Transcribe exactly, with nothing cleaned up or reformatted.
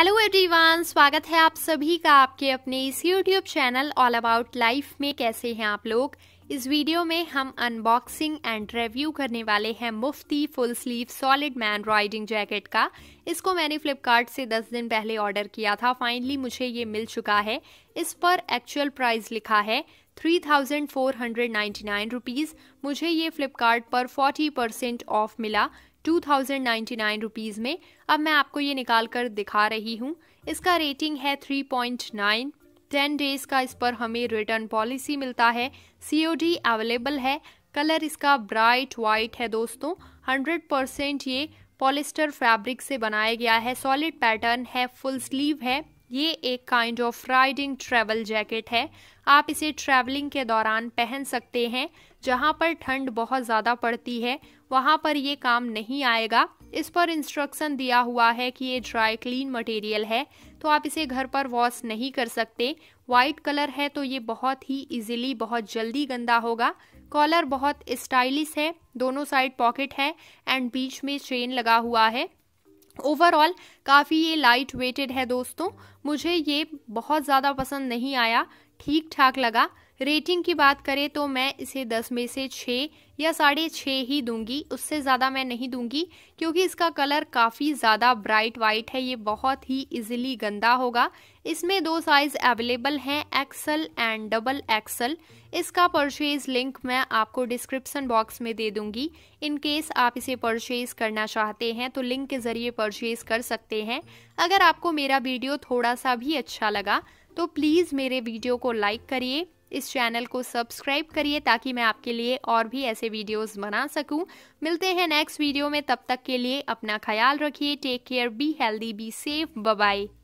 Hello everyone, स्वागत है आप सभी का आपके अपने इस YouTube channel all about life में। कैसे हैं आप लोग? इस वीडियो में हम अनबॉक्सिंग एंड रिव्यू करने वाले हैं Mufti full sleeve solid man riding jacket का। इसको मैंने फ्लिपकार्ट से दस दिन पहले ऑर्डर किया था, फाइनली मुझे ये मिल चुका है। इस पर एक्चुअल प्राइस लिखा है three thousand four hundred ninety nine rupees. मुझे ये फ्लिपकार्ट पर चालीस परसेंट ऑफ मिला two thousand ninety nine rupees में। अब मैं आपको ये निकाल कर दिखा रही हूँ। इसका रेटिंग है three point nine. Ten days का इस पर हमें रिटर्न पॉलिसी मिलता है। सीओडी अवेलेबल है। कलर इसका ब्राइट वाइट है दोस्तों। हंड्रेड परसेंट ये पॉलिस्टर फैब्रिक से बनाया गया है। सॉलिड पैटर्न है, फुल स्लीव है। ये एक kind of riding travel jacket है। आप इसे ट्रैवलिंग के दौरान पहन सकते हैं। जहाँ पर ठंड बहुत ज़्यादा पड़ती है वहाँ पर ये काम नहीं आएगा। इस पर इंस्ट्रक्शन दिया हुआ है कि ये ड्राई क्लीन मटेरियल है, तो आप इसे घर पर वॉश नहीं कर सकते। वाइट कलर है तो ये बहुत ही इजीली, बहुत जल्दी गंदा होगा। कॉलर बहुत स्टाइलिश है, दोनों साइड पॉकेट है एंड बीच में चेन लगा हुआ है। ओवरऑल काफ़ी ये लाइट वेटेड है दोस्तों। मुझे ये बहुत ज़्यादा पसंद नहीं आया, ठीक ठाक लगा। रेटिंग की बात करें तो मैं इसे दस में से छः या साढ़े छः ही दूंगी, उससे ज़्यादा मैं नहीं दूंगी, क्योंकि इसका कलर काफ़ी ज़्यादा ब्राइट वाइट है। ये बहुत ही इजीली गंदा होगा। इसमें दो साइज़ अवेलेबल हैं, एक्सल एंड डबल एक्सल। इसका परचेज लिंक मैं आपको डिस्क्रिप्शन बॉक्स में दे दूंगी। इन केस आप इसे परचेज़ करना चाहते हैं तो लिंक के ज़रिए परचेज़ कर सकते हैं। अगर आपको मेरा वीडियो थोड़ा सा भी अच्छा लगा तो प्लीज़ मेरे वीडियो को लाइक करिए, इस चैनल को सब्सक्राइब करिए, ताकि मैं आपके लिए और भी ऐसे वीडियोस बना सकूं। मिलते हैं नेक्स्ट वीडियो में, तब तक के लिए अपना ख्याल रखिए। Take care, be healthy, be safe, bye bye.